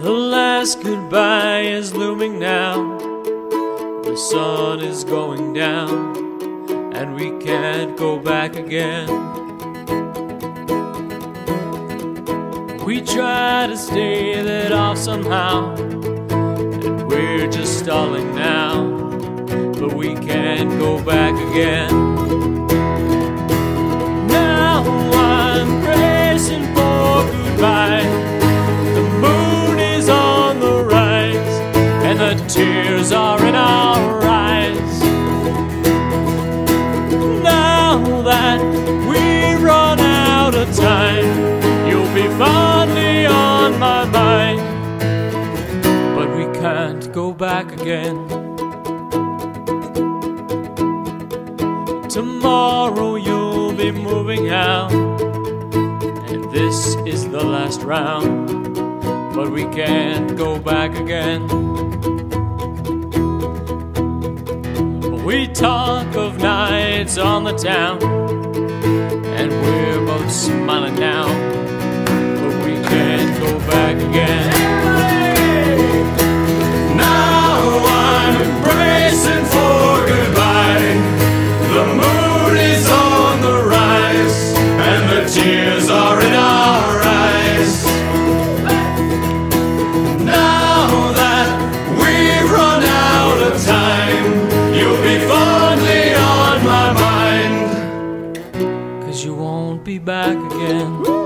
The last goodbye is looming now. The sun is going down, and we can't go back again. We try to stave it off somehow, and we're just stalling now, but we can't go back again. Tears are in our eyes. Now that we've run out of time, you'll be fondly on my mind, but we can't go back again. Tomorrow you'll be moving out, and this is the last round, but we can't go back again. We talk of nights on the town, and we're both smiling now, but we can't go back again. Now I'm bracing for goodbye. The moon is on the rise, and the tears are in our eyes. Now that we've run out of time, you'll be fondly on my mind, 'cause you won't be back again.